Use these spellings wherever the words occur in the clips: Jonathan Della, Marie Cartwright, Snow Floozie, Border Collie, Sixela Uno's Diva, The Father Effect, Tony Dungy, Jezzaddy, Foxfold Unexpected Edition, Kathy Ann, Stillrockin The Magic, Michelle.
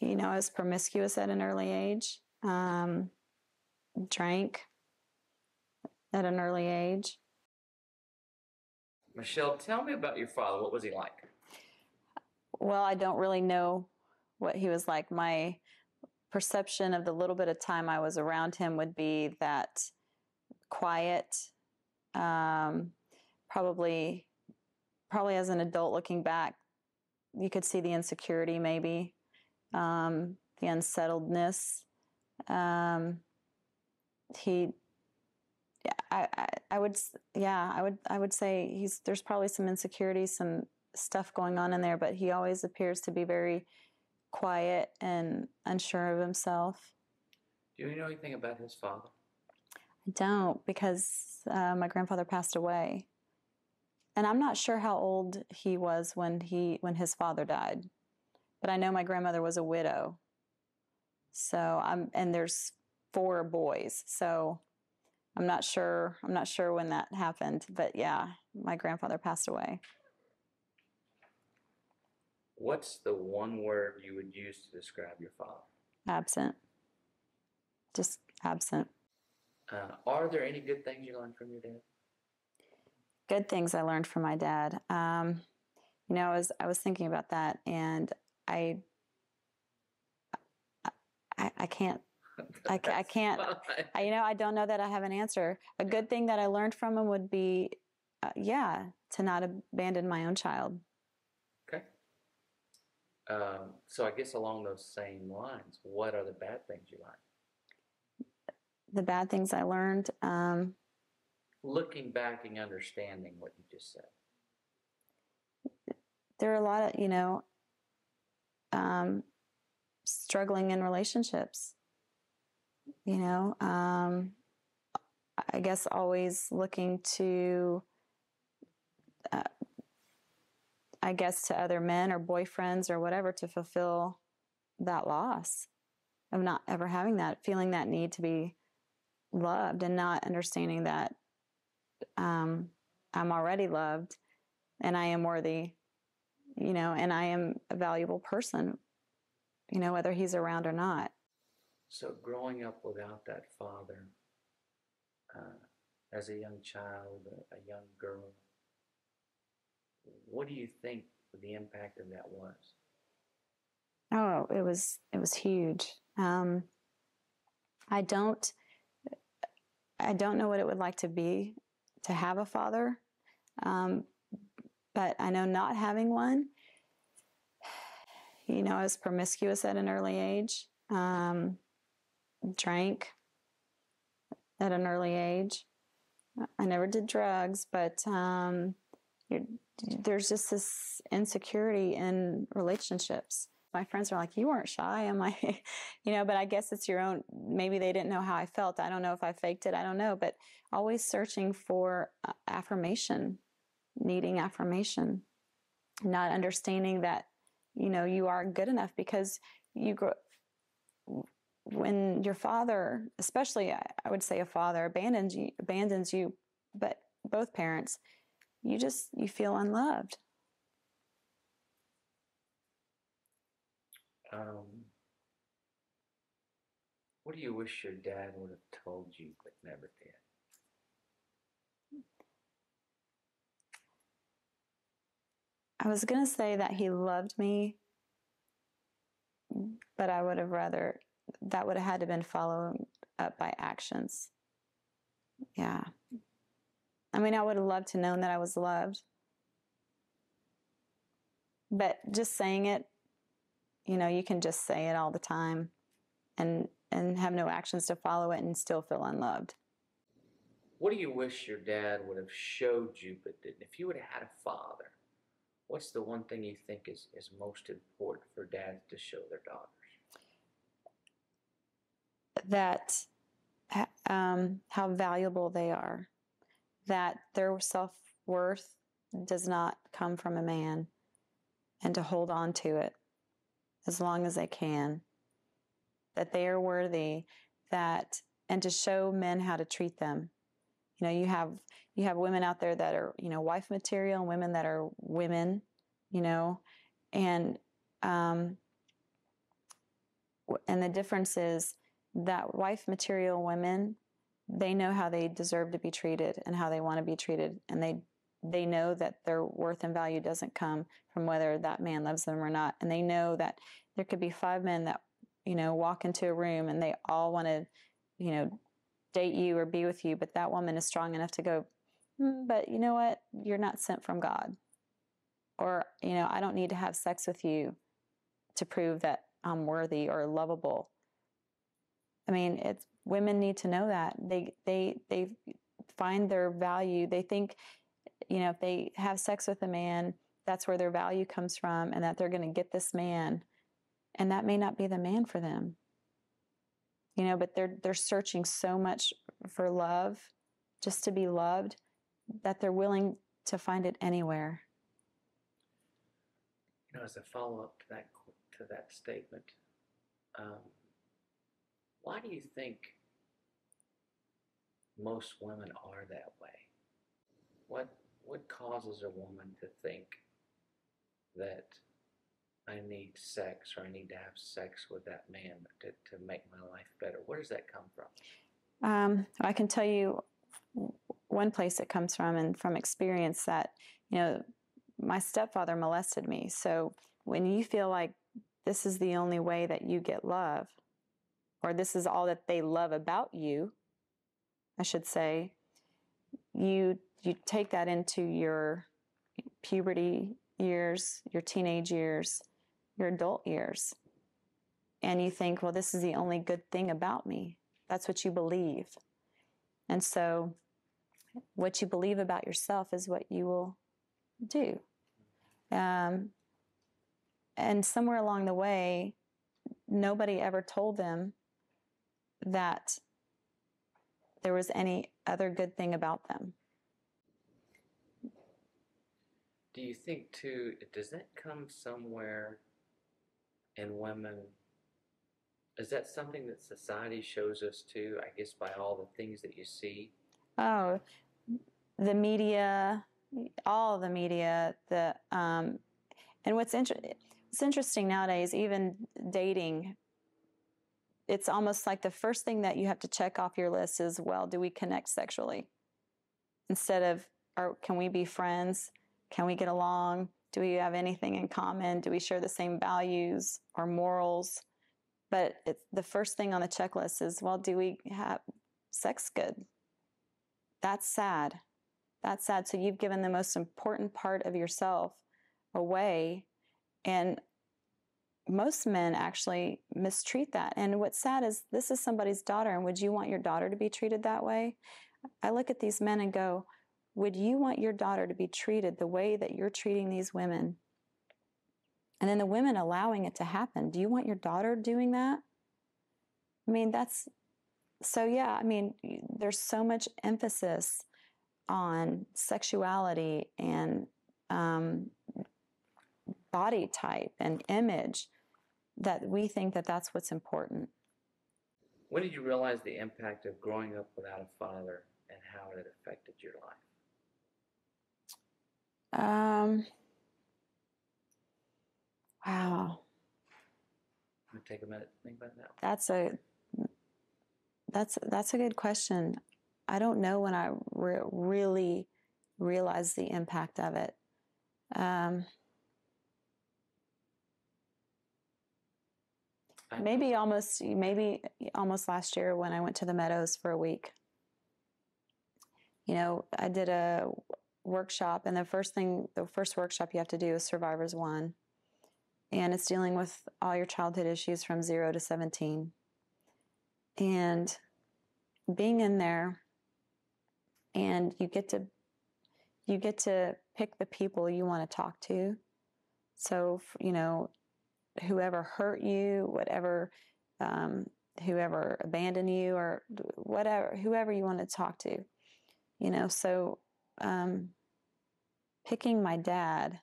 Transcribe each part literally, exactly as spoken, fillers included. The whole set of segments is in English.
You know, I was promiscuous at an early age, um, drank at an early age. Michelle, tell me about your father. What was he like? Well, I don't really know what he was like. My perception of the little bit of time I was around him would be that quiet, um, probably, probably as an adult looking back, you could see the insecurity maybe, um, the unsettledness. Um, he, I, I, I would, yeah, I would, I would say he's, there's probably some insecurity, some stuff going on in there, but he always appears to be very quiet and unsure of himself. Do you know anything about his father? I don't, because uh, my grandfather passed away. And I'm not sure how old he was when he when his father died. But I know my grandmother was a widow. So I'm and there's four boys. So I'm not sure I'm not sure when that happened, but yeah, my grandfather passed away. What's the one word you would use to describe your father? Absent. Just absent. Uh, are there any good things you learned from your dad? Good things I learned from my dad. Um, you know, I was I was thinking about that, and I I, I can't I, I can't I, you know I don't know that I have an answer. A good thing that I learned from him would be, uh, yeah, to not abandon my own child. Okay. Um, so I guess along those same lines, what are the bad things you learned? The bad things I learned? Um, Looking back and understanding what you just said. There are a lot of, you know, um, struggling in relationships. You know, um, I guess always looking to... Uh, I guess to other men or boyfriends or whatever to fulfill that loss of not ever having that, feeling that need to be loved and not understanding that um, I'm already loved and I am worthy, you know, and I am a valuable person, you know, whether he's around or not. So growing up without that father, uh, as a young child, a young girl, what do you think the impact of that was? Oh, it was it was huge. Um, I don't I don't know what it would like to be to have a father, um, but I know not having one. You know, I was promiscuous at an early age, um, drank at an early age. I never did drugs, but. Um, You're, there's just this insecurity in relationships. My friends are like, you weren't shy. I'm like, you know, but I guess it's your own, maybe they didn't know how I felt. I don't know if I faked it. I don't know, but always searching for affirmation, needing affirmation, not understanding that, you know, you are good enough because you grow, when your father, especially I, I would say a father abandons you, abandons you, but both parents, You just, you feel unloved. Um, what do you wish your dad would have told you but never did? I was going to say that he loved me, but I would have rather, that would have had to have been followed up by actions. Yeah. I mean, I would have loved to known that I was loved. But just saying it, you know, you can just say it all the time and and have no actions to follow it and still feel unloved. What do you wish your dad would have showed you but didn't? If you would have had a father, what's the one thing you think is, is most important for dads to show their daughters? That, um, how valuable they are. That their self-worth does not come from a man, and to hold on to it as long as they can, that they are worthy, that, and to show men how to treat them. You know, you have, you have women out there that are, you know, wife material, and women that are women, you know, and um, And the difference is that wife material women, they know how they deserve to be treated and how they want to be treated. And they they know that their worth and value doesn't come from whether that man loves them or not. And they know that there could be five men that, you know, walk into a room and they all want to, you know, date you or be with you. But that woman is strong enough to go, mm, but you know what? You're not sent from God. Or, you know, I don't need to have sex with you to prove that I'm worthy or lovable. I mean, it's, women need to know that. They, they, they find their value. They think, you know, if they have sex with a man, that's where their value comes from and that they're going to get this man. And that may not be the man for them. You know, but they're, they're searching so much for love, just to be loved, that they're willing to find it anywhere. You know, as a follow-up to that, to that statement, um, why do you think most women are that way? What, what causes a woman to think that I need sex or I need to have sex with that man to, to make my life better? Where does that come from? Um, I can tell you one place it comes from, and from experience, that, you know, my stepfather molested me. So when you feel like this is the only way that you get love, or this is all that they love about you, I should say, you you take that into your puberty years, your teenage years, your adult years. And you think, well, this is the only good thing about me. That's what you believe. And so what you believe about yourself is what you will do. Um, and somewhere along the way, nobody ever told them that there was any other good thing about them. Do you think, too, does that come somewhere in women? Is that something that society shows us, too, I guess, by all the things that you see? Oh, the media, all the media, the um, and what's interesting, it's interesting nowadays, even dating, it's almost like the first thing that you have to check off your list is, well, do we connect sexually? Instead of, or can we be friends? Can we get along? Do we have anything in common? Do we share the same values or morals? But it's, the first thing on the checklist is, well, do we have sex good? That's sad. That's sad. So you've given the most important part of yourself away. And most men actually mistreat that. And what's sad is this is somebody's daughter, and would you want your daughter to be treated that way? I look at these men and go, would you want your daughter to be treated the way that you're treating these women? And then the women allowing it to happen. Do you want your daughter doing that? I mean, that's, so yeah, I mean, there's so much emphasis on sexuality and um, body type and image that we think that that's what's important. When did you realize the impact of growing up without a father and how it affected your life? Um, wow. I'm gonna take a minute to think about that. That's a, that's, that's a good question. I don't know when I re really realized the impact of it. Um, Maybe almost, maybe almost last year when I went to the Meadows for a week. You know, I did a workshop, and the first thing, the first workshop you have to do is Survivors One, and it's dealing with all your childhood issues from zero to seventeen. And being in there, and you get to, you get to pick the people you want to talk to. So, you know, whoever hurt you, whatever, um, whoever abandoned you, or whatever, whoever you want to talk to, you know. So um, picking my dad,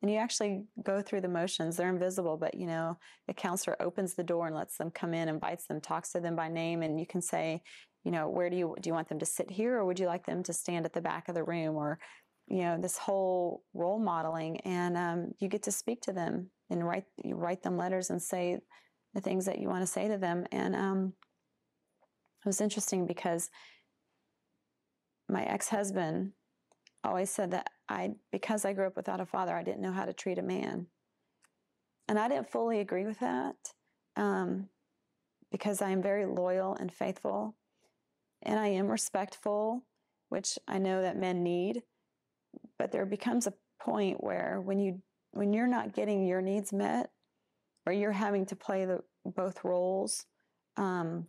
and you actually go through the motions. They're invisible, but, you know, the counselor opens the door and lets them come in, invites them, talks to them by name, and you can say, you know, where do you, do you want them to sit here, or would you like them to stand at the back of the room, or, you know, this whole role modeling, and um, you get to speak to them. And write, you write them letters and say, the things that you want to say to them. And um, it was interesting because my ex-husband always said that I, because I grew up without a father, I didn't know how to treat a man. And I didn't fully agree with that um, because I am very loyal and faithful, and I am respectful, which I know that men need. But there becomes a point where when you when you're not getting your needs met, or you're having to play the both roles, um,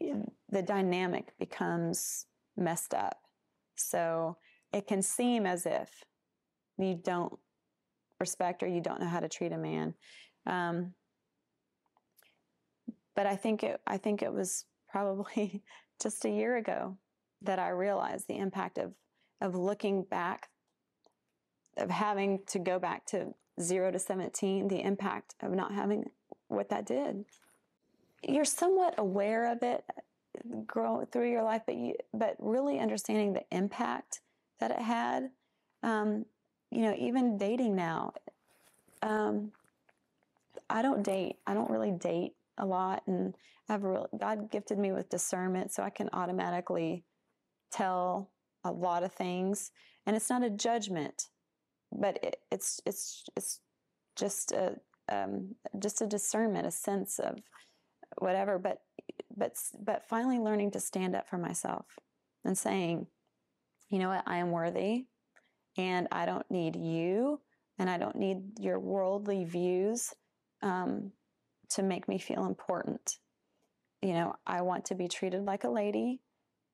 the dynamic becomes messed up. So it can seem as if you don't respect or you don't know how to treat a man. Um, but I think it, I think it was probably just a year ago that I realized the impact of of looking back, of having to go back to zero to seventeen, the impact of not having what that did. You're somewhat aware of it grow through your life, but you, but really understanding the impact that it had. Um, you know, even dating now, um, I don't date. I don't really date a lot, and I've really, God gifted me with discernment, so I can automatically tell a lot of things, and it's not a judgment, but it, it's it's it's just a um, just a discernment, a sense of whatever, but. But but finally learning to stand up for myself and saying, you know what, I am worthy, and I don't need you, and I don't need your worldly views um, to make me feel important. You know, I want to be treated like a lady,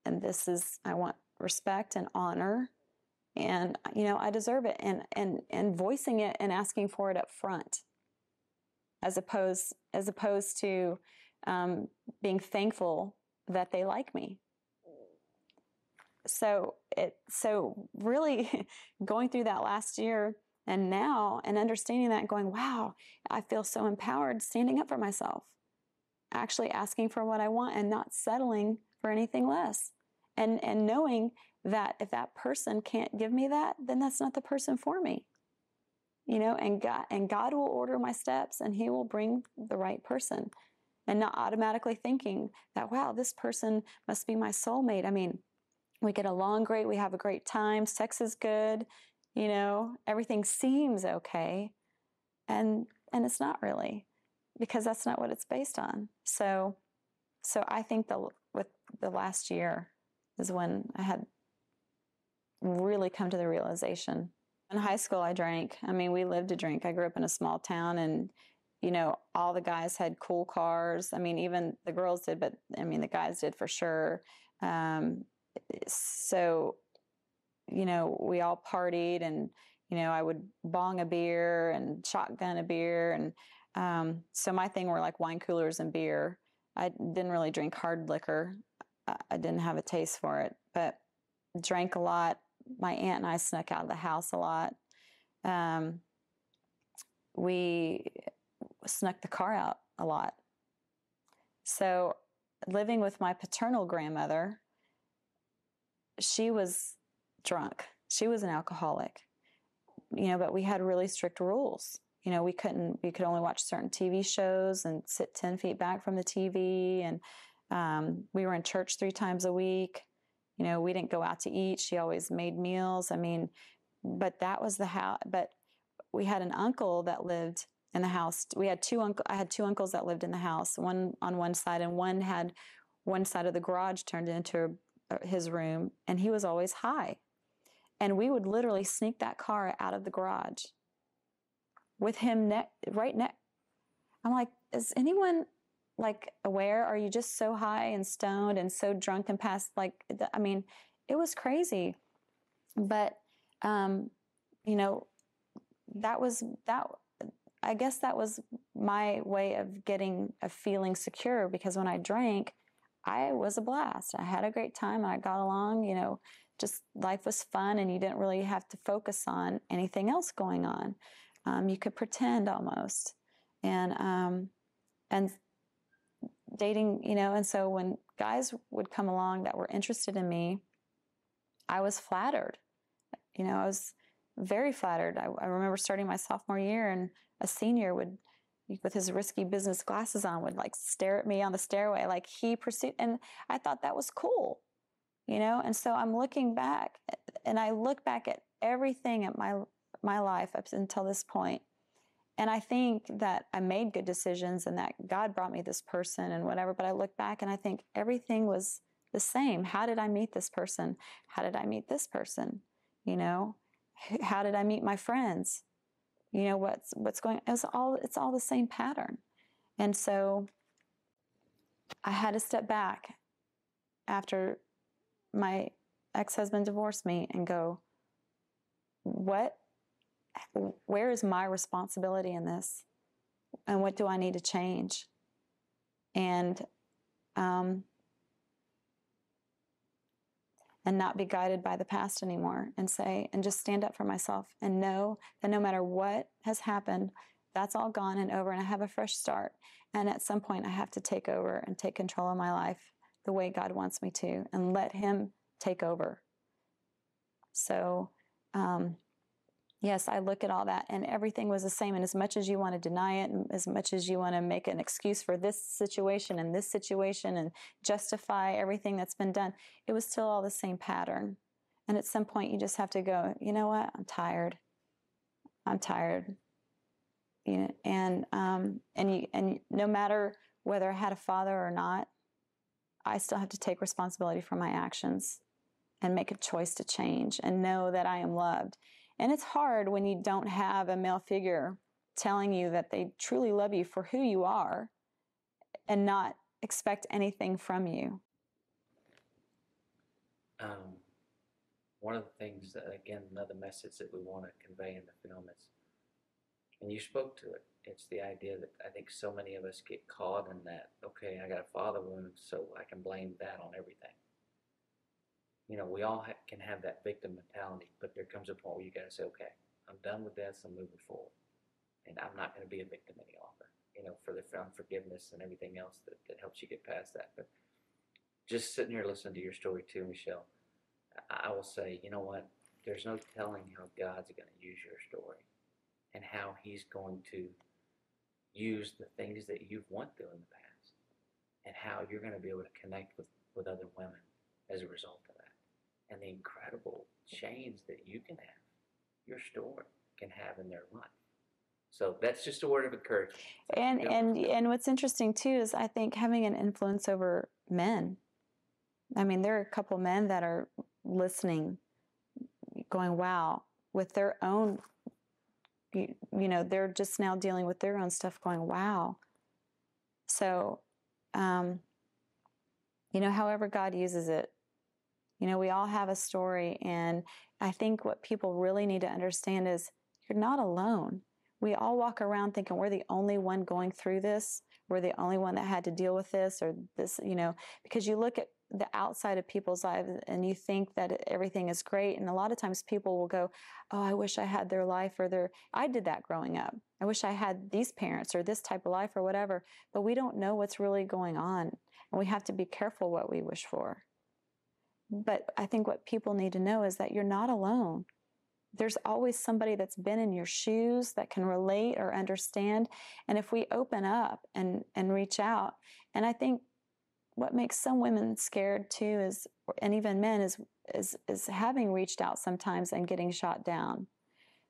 and this is, I want respect and honor, and, you know, I deserve it, and and and voicing it and asking for it up front, as opposed as opposed to. Um, being thankful that they like me. So it, so really going through that last year and now, and understanding that and going, wow, I feel so empowered standing up for myself, actually asking for what I want and not settling for anything less. And, and knowing that if that person can't give me that, then that's not the person for me, you know, and God, and God will order my steps, and He will bring the right person. And not automatically thinking that, wow, this person must be my soulmate. I mean, we get along great. We have a great time. Sex is good. You know, everything seems okay. And and it's not really, because that's not what it's based on. So so I think the, with the last year is when I had really come to the realization. In high school, I drank. I mean, we lived to drink. I grew up in a small town, and you know, all the guys had cool cars. I mean, even the girls did, but I mean, the guys did for sure. Um, so, you know, we all partied, and, you know, I would bong a beer and shotgun a beer. And um, so my thing were like wine coolers and beer. I didn't really drink hard liquor. I didn't have a taste for it, but drank a lot. My aunt and I snuck out of the house a lot. Um, we... snuck the car out a lot. So living with my paternal grandmother, she was drunk. She was an alcoholic, you know, but we had really strict rules. You know, we couldn't, we could only watch certain T V shows and sit ten feet back from the T V. And um, we were in church three times a week. You know, we didn't go out to eat. She always made meals. I mean, but that was the house. But we had an uncle that lived in the house. We had two uncle. I had two uncles that lived in the house. One on one side, and one had one side of the garage turned into a, his room. And he was always high. And we would literally sneak that car out of the garage with him ne- right next. I'm like, is anyone like aware? Are you just so high and stoned and so drunk and past? Like, I mean, it was crazy. But um, you know, that was that. I guess that was my way of getting, of feeling secure, because when I drank, I was a blast. I had a great time, and I got along, you know, just life was fun, and you didn't really have to focus on anything else going on. Um, you could pretend almost. And, um, and dating, you know, and so when guys would come along that were interested in me, I was flattered. You know, I was very flattered. I, I remember starting my sophomore year, and a senior would with his risky business glasses on, would like stare at me on the stairway. Like he pursued, and I thought that was cool, you know? And so I'm looking back and I look back at everything at my, my life up until this point. And I think that I made good decisions and that God brought me this person and whatever, but I look back and I think everything was the same. How did I meet this person? How did I meet this person? You know, how did I meet my friends? You know, what's, what's going on? It was all, it's all the same pattern. And so I had to step back after my ex-husband divorced me and go, what, where is my responsibility in this? And what do I need to change? And, um, and not be guided by the past anymore, and say, and just stand up for myself and know that no matter what has happened, that's all gone and over, and I have a fresh start. And at some point I have to take over and take control of my life the way God wants me to, and let him take over. So, um, yes, I look at all that and everything was the same. And as much as you want to deny it, and as much as you want to make an excuse for this situation and this situation and justify everything that's been done, it was still all the same pattern. And at some point you just have to go, you know what? I'm tired. I'm tired. You know, and, um, and, you, and no matter whether I had a father or not, I still have to take responsibility for my actions and make a choice to change and know that I am loved. And it's hard when you don't have a male figure telling you that they truly love you for who you are and not expect anything from you. Um, one of the things that, again, another message that we want to convey in the film is, and you spoke to it, it's the idea that I think so many of us get caught in that, okay, I got a father wound, so I can blame that on everything. You know, we all ha can have that victim mentality, but there comes a point where you got to say, okay, I'm done with this, I'm moving forward. And I'm not going to be a victim any longer, you know, for the forgiveness and everything else that, that helps you get past that. But just sitting here listening to your story too, Michelle, I, I will say, you know what, there's no telling how God's going to use your story and how he's going to use the things that you've went through in the past and how you're going to be able to connect with, with other women as a result of that. And the incredible change that you can have, your story can have in their life. So that's just a word of encouragement. And and and what's interesting too is I think having an influence over men. I mean, there are a couple men that are listening, going, "Wow!" with their own. You, you know, they're just now dealing with their own stuff, going, "Wow!" So, um, you know, however God uses it. You know, we all have a story, and I think what people really need to understand is you're not alone. We all walk around thinking we're the only one going through this. We're the only one that had to deal with this or this, you know, because you look at the outside of people's lives and you think that everything is great. And a lot of times people will go, oh, I wish I had their life or their, I did that growing up. I wish I had these parents or this type of life or whatever, but we don't know what's really going on. And we have to be careful what we wish for. But I think what people need to know is that you're not alone. There's always somebody that's been in your shoes that can relate or understand. And if we open up and, and reach out, and I think what makes some women scared too is, and even men, is, is, is having reached out sometimes and getting shot down.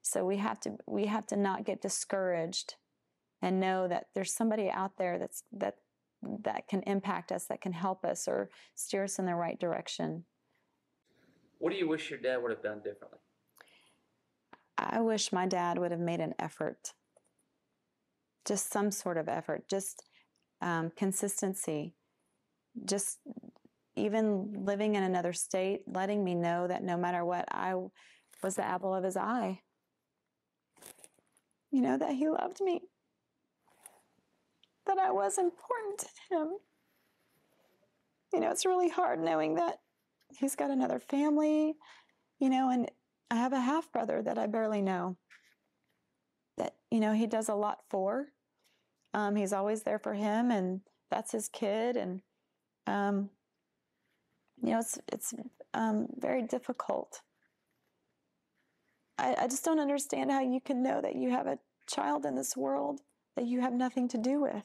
So we have to, we have to not get discouraged and know that there's somebody out there that's, that, that can impact us, that can help us or steer us in the right direction. What do you wish your dad would have done differently? I wish my dad would have made an effort, just some sort of effort, just um, consistency, just even living in another state, letting me know that no matter what, I was the apple of his eye. You know, that he loved me, that I was important to him. You know, it's really hard knowing that he's got another family, you know, and I have a half-brother that I barely know that, you know, he does a lot for. Um, he's always there for him, and that's his kid. And, um, you know, it's, it's um, very difficult. I, I just don't understand how you can know that you have a child in this world that you have nothing to do with.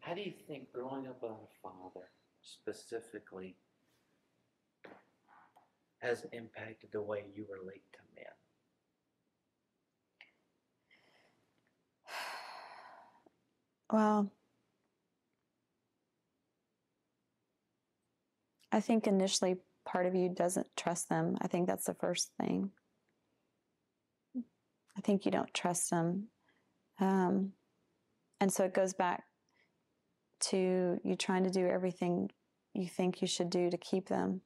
How do you think growing up without a father specifically has impacted the way you relate to men? Well, I think initially part of you doesn't trust them. I think that's the first thing. I think you don't trust them. Um, and so it goes back to you trying to do everything you think you should do to keep them.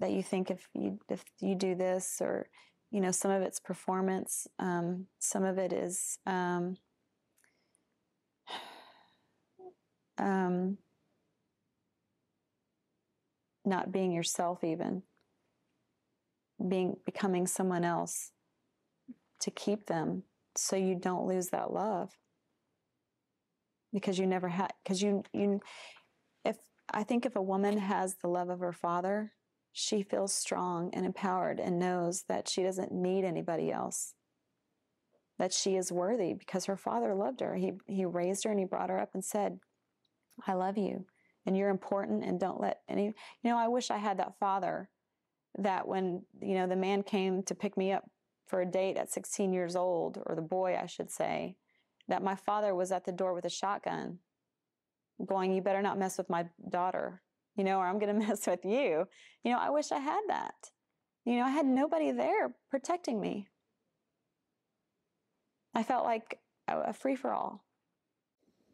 That you think if you if you do this, or, you know, some of it's performance, um, some of it is um, um, not being yourself, even being becoming someone else to keep them, so you don't lose that love. Because you never had, because you, you, if, I think if a woman has the love of her father, she feels strong and empowered and knows that she doesn't need anybody else. That she is worthy because her father loved her. He, he raised her and he brought her up and said, I love you and you're important, and don't let any, you know, I wish I had that father that when, you know, the man came to pick me up for a date at sixteen years old, or the boy, I should say, that my father was at the door with a shotgun going, you better not mess with my daughter, you know, or I'm going to mess with you. You know, I wish I had that. You know, I had nobody there protecting me. I felt like a free-for-all.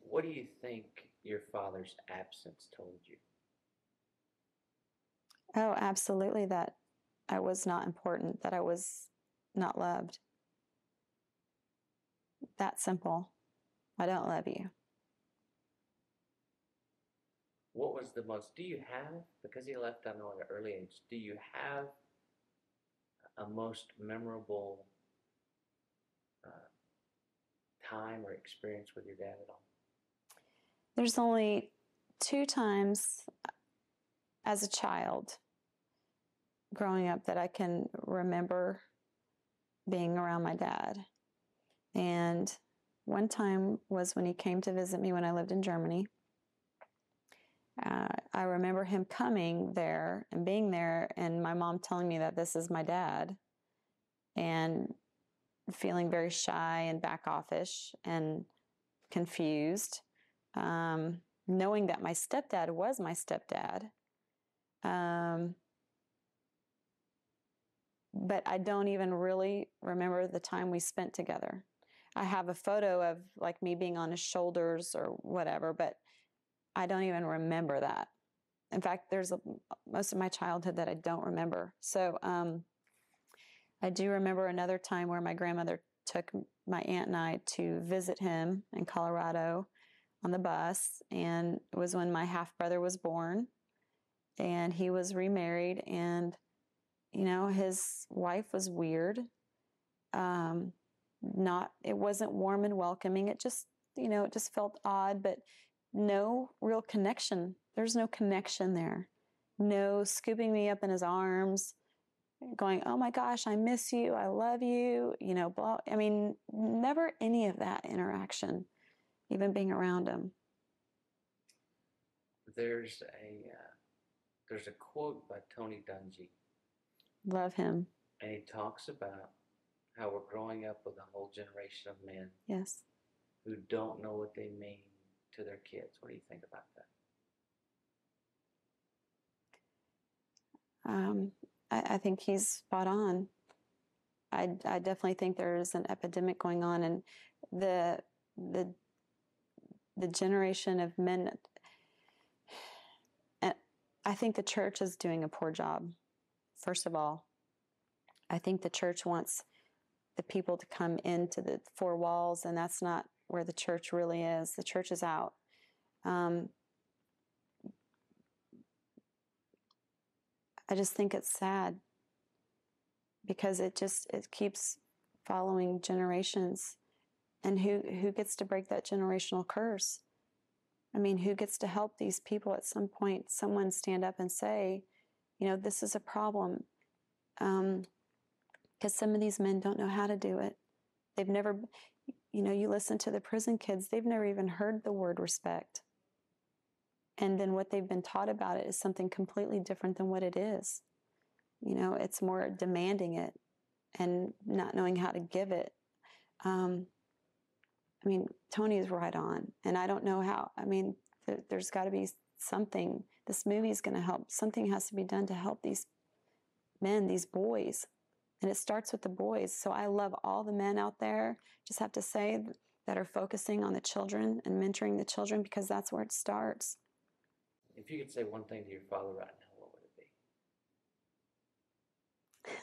What do you think your father's absence told you? Oh, absolutely, that I was not important, that I was not loved. That simple. I don't love you. What was the most, do you have, because he left at an early age, do you have a most memorable uh, time or experience with your dad at all? There's only two times as a child growing up that I can remember being around my dad. And one time was when he came to visit me when I lived in Germany. Uh, I remember him coming there and being there, and my mom telling me that this is my dad, and feeling very shy and back offish and confused, um, knowing that my stepdad was my stepdad. Um, but I don't even really remember the time we spent together. I have a photo of like me being on his shoulders or whatever, but I don't even remember that. In fact, there's a, most of my childhood that I don't remember. So um, I do remember another time where my grandmother took my aunt and I to visit him in Colorado on the bus, and it was when my half-brother was born, and he was remarried, and, you know, his wife was weird. Um, not, it wasn't warm and welcoming. It just, you know, it just felt odd, but no real connection. There's no connection there. No scooping me up in his arms, going, oh my gosh, I miss you, I love you, you know, blah. I mean, never any of that interaction, even being around him. There's a, uh, there's a quote by Tony Dungy. Love him. And he talks about how we're growing up with a whole generation of men. Yes. Who don't know what they mean to their kids. What do you think about that? Um, I, I think he's spot on. I, I definitely think there is an epidemic going on, and the the the generation of men. And I think the church is doing a poor job. First of all, I think the church wants the people to come into the four walls, and that's not where the church really is. The church is out. Um, I just think it's sad because it just, it keeps following generations, and who, who gets to break that generational curse? I mean, who gets to help these people at some point, someone stand up and say, you know, this is a problem, because um, some of these men don't know how to do it. They've never, You know, you listen to the prison kids, they've never even heard the word respect. And then what they've been taught about it is something completely different than what it is. You know, it's more demanding it and not knowing how to give it. Um, I mean, Tony is right on. And I don't know how, I mean, th- there's got to be something. This movie is going to help. Something has to be done to help these men, these boys. And it starts with the boys. So I love all the men out there, just have to say, that are focusing on the children and mentoring the children, because that's where it starts. If you could say one thing to your father right now, what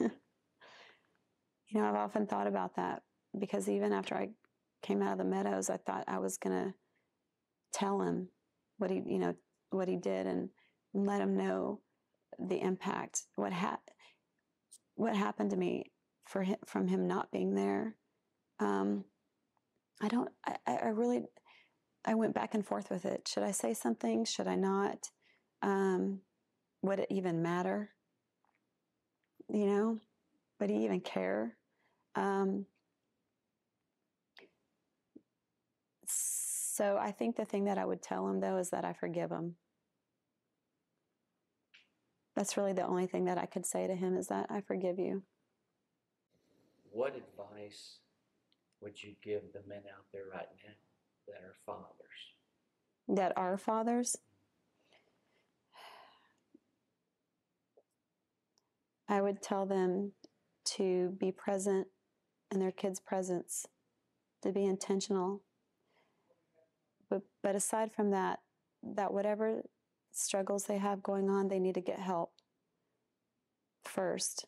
would it be? You know, I've often thought about that, because even after I came out of the Meadows, I thought I was going to tell him what he, you know, what he did and let him know the impact, what hap- what happened to me for him, from him not being there. Um, I don't, I, I really... I went back and forth with it. Should I say something? Should I not? Um, would it even matter? You know, would he even care? Um, so I think the thing that I would tell him, though, is that I forgive him. That's really the only thing that I could say to him, is that I forgive you. What advice would you give the men out there right now that are fathers? That are fathers? I would tell them to be present in their kids' presence, to be intentional. But, but aside from that, that whatever struggles they have going on, they need to get help first.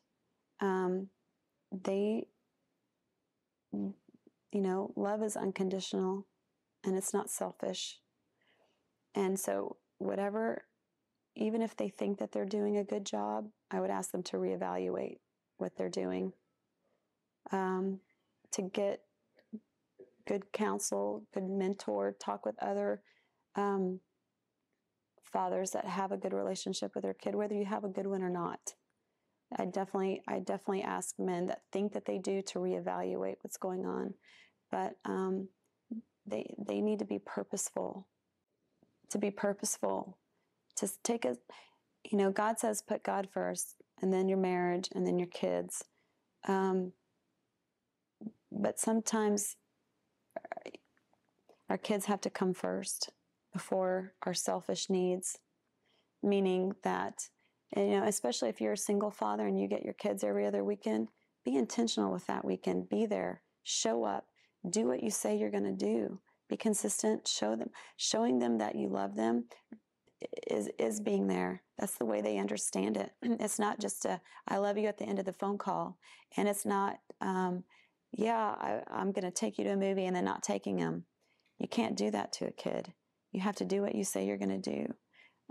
Um, they, you know, love is unconditional. And it's not selfish. And so whatever, even if they think that they're doing a good job, I would ask them to reevaluate what they're doing, um, to get good counsel, good mentor, talk with other um, fathers that have a good relationship with their kid, whether you have a good one or not. I definitely, I definitely ask men that think that they do to reevaluate what's going on. But um, They they need to be purposeful, to be purposeful, to take a, you know, God says put God first, and then your marriage, and then your kids. Um, but sometimes our kids have to come first before our selfish needs, meaning that, you know, especially if you're a single father and you get your kids every other weekend, be intentional with that weekend, be there, show up. Do what you say you're going to do. Be consistent. Show them, showing them that you love them is is being there. That's the way they understand it. It's not just a "I love you" at the end of the phone call, and it's not um, "Yeah, I, I'm going to take you to a movie" and then not taking them. You can't do that to a kid. You have to do what you say you're going to do.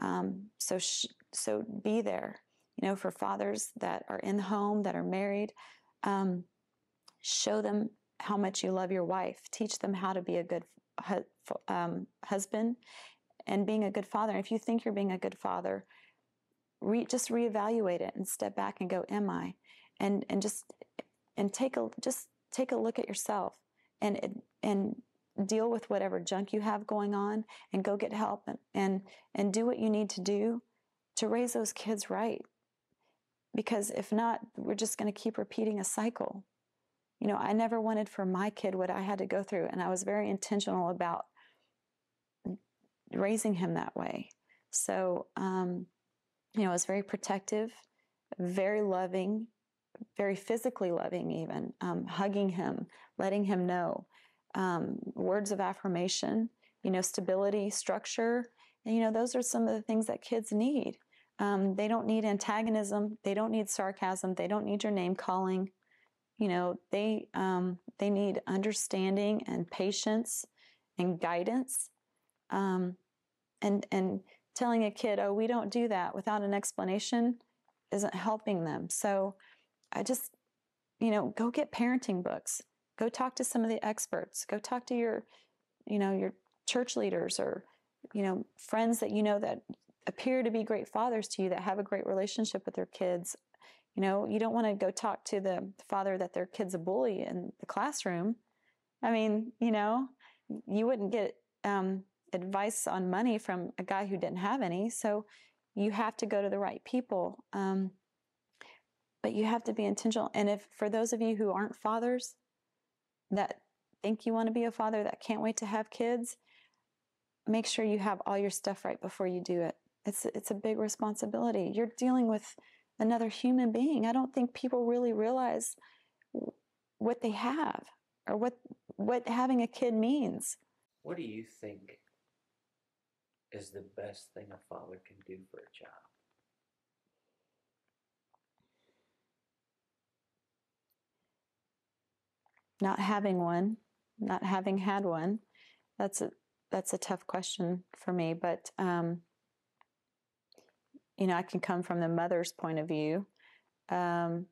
Um, so sh- so be there. You know, for fathers that are in the home, that are married, um, show them how much you love your wife. Teach them how to be a good hu- um, husband and being a good father. And if you think you're being a good father, re- just reevaluate it and step back and go, "Am I?" And and just and take a just take a look at yourself and and deal with whatever junk you have going on, and go get help and and, and do what you need to do to raise those kids right. Because if not, we're just going to keep repeating a cycle. You know, I never wanted for my kid what I had to go through, and I was very intentional about raising him that way. So, um, you know, I was very protective, very loving, very physically loving even, um, hugging him, letting him know, um, words of affirmation, you know, stability, structure. And, you know, those are some of the things that kids need. Um, they don't need antagonism. They don't need sarcasm. They don't need your name calling. You know, they um, they need understanding and patience and guidance, um, and and telling a kid, "Oh, we don't do that," without an explanation isn't helping them. So I just, you know, go get parenting books, go talk to some of the experts, go talk to your, you know, your church leaders, or, you know, friends that you know that appear to be great fathers to you, that have a great relationship with their kids. You know, you don't want to go talk to the father that their kid's a bully in the classroom. I mean, you know, you wouldn't get um, advice on money from a guy who didn't have any. So you have to go to the right people. Um, but you have to be intentional. And if for those of you who aren't fathers that think you want to be a father, that can't wait to have kids, make sure you have all your stuff right before you do it. It's, it's a big responsibility. You're dealing with another human being. I don't think people really realize what they have or what what having a kid means. What do you think is the best thing a father can do for a child? Not having one, not having had one. That's a, that's a tough question for me, but um, you know, I can come from the mother's point of view. Um,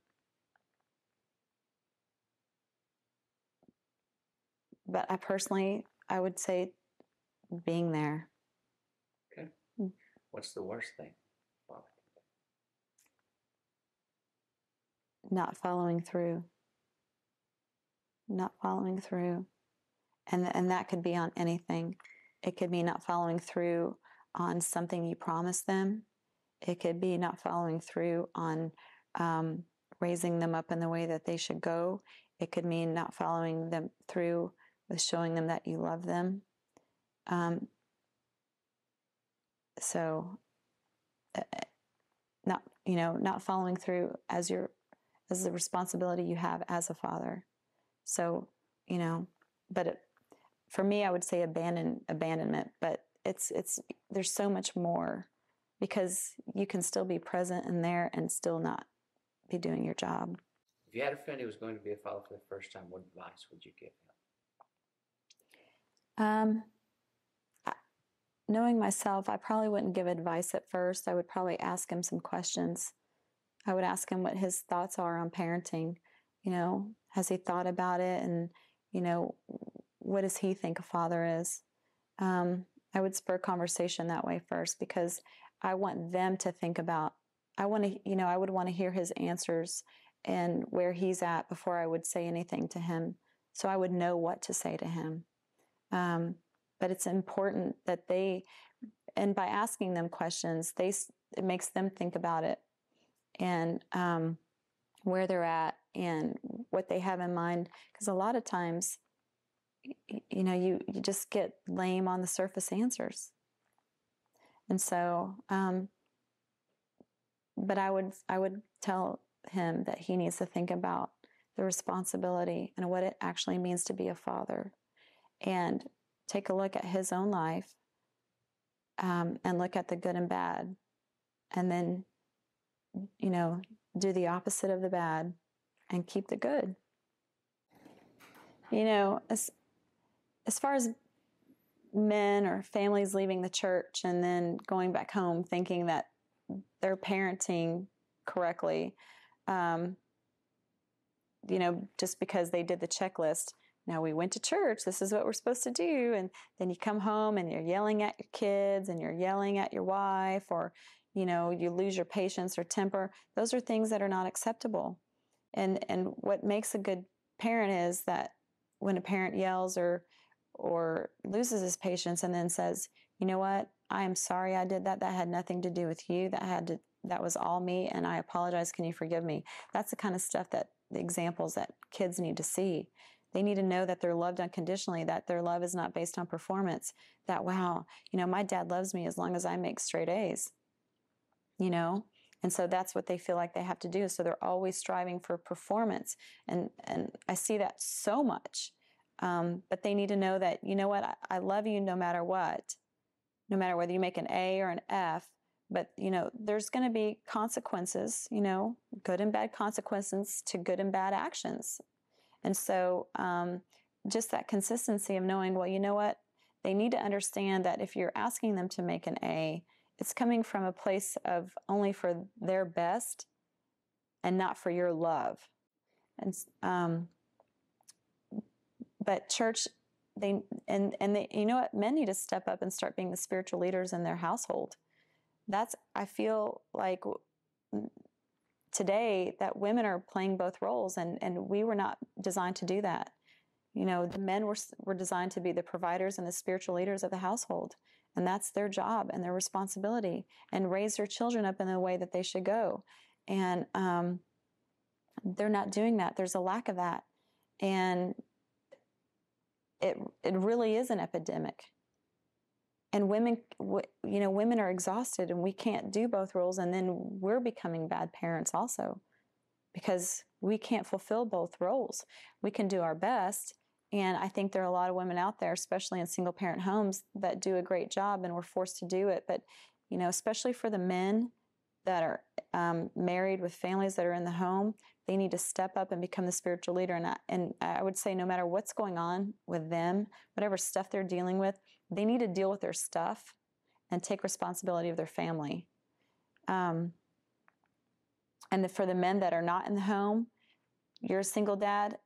but I personally, I would say being there. Okay. What's the worst thing? Not following through. Not following through. And, and that could be on anything. It could be not following through on something you promised them. It could be not following through on um, raising them up in the way that they should go. It could mean not following them through with showing them that you love them. Um, so, uh, not you know, not following through as your as the responsibility you have as a father. So, you know, but it, for me, I would say abandon abandonment. But it's it's there's so much more. Because you can still be present in there and still not be doing your job. If you had a friend who was going to be a father for the first time, what advice would you give him? Um, I, knowing myself, I probably wouldn't give advice at first. I would probably ask him some questions. I would ask him what his thoughts are on parenting. You know, has he thought about it? And, you know, what does he think a father is? Um, I would spur conversation that way first, because I want them to think about, I want to, you know, I would want to hear his answers and where he's at before I would say anything to him. So I would know what to say to him. Um, but it's important that they, and by asking them questions, they, it makes them think about it and um, where they're at and what they have in mind. Because a lot of times, you know, you, you just get lame on the surface answers. And so, um, but I would, I would tell him that he needs to think about the responsibility and what it actually means to be a father, and take a look at his own life, um, and look at the good and bad, and then, you know, do the opposite of the bad and keep the good. You know, as, as far as men or families leaving the church and then going back home thinking that they're parenting correctly, um, you know, just because they did the checklist. Now, we went to church, this is what we're supposed to do. And then you come home and you're yelling at your kids and you're yelling at your wife, or, you know, you lose your patience or temper. Those are things that are not acceptable. And, and what makes a good parent is that when a parent yells or or loses his patience and then says, you know what, I am sorry I did that. That had nothing to do with you. That had to, that was all me, and I apologize. Can you forgive me? That's the kind of stuff that, the examples that kids need to see. They need to know that they're loved unconditionally, that their love is not based on performance, that, wow, you know, my dad loves me as long as I make straight A's, you know? And so that's what they feel like they have to do. So they're always striving for performance. And, and I see that so much. Um, but they need to know that, you know what, I, I love you no matter what, no matter whether you make an A or an F, but, you know, there's going to be consequences, you know, good and bad consequences to good and bad actions. And so um, just that consistency of knowing, well, you know what, they need to understand that if you're asking them to make an A, it's coming from a place of only for their best and not for your love. And, um, But church, they and and they, you know what, men need to step up and start being the spiritual leaders in their household. That's, I feel like today that women are playing both roles, and and we were not designed to do that. You know, the men were, were designed to be the providers and the spiritual leaders of the household. And that's their job and their responsibility, and raise their children up in the way that they should go. And um, they're not doing that. There's a lack of that. And it it really is an epidemic. And women, you know, women are exhausted, and we can't do both roles. And then we're becoming bad parents also, because we can't fulfill both roles. We can do our best. And I think there are a lot of women out there, especially in single parent homes, that do a great job, and we're forced to do it. But, you know, especially for the men that are um, married with families that are in the home, they need to step up and become the spiritual leader. And I, and I would say no matter what's going on with them, whatever stuff they're dealing with, they need to deal with their stuff and take responsibility of their family. Um, and the, for the men that are not in the home, you're a single dad,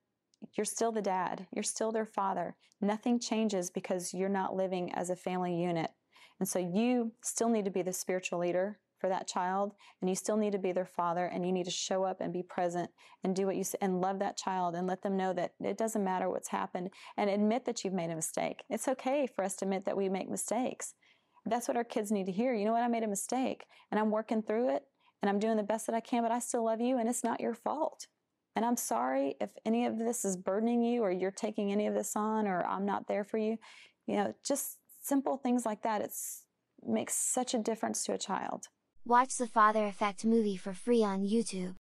you're still the dad. You're still their father. Nothing changes because you're not living as a family unit. And so you still need to be the spiritual leader for that child, and you still need to be their father, and you need to show up and be present and do what you say and love that child and let them know that it doesn't matter what's happened, and admit that you've made a mistake. It's okay for us to admit that we make mistakes. That's what our kids need to hear. You know what? I made a mistake, and I'm working through it, and I'm doing the best that I can, but I still love you, and it's not your fault. And I'm sorry if any of this is burdening you, or you're taking any of this on, or I'm not there for you. You know, just simple things like that. It's makes such a difference to a child. Watch The Father Effect movie for free on YouTube.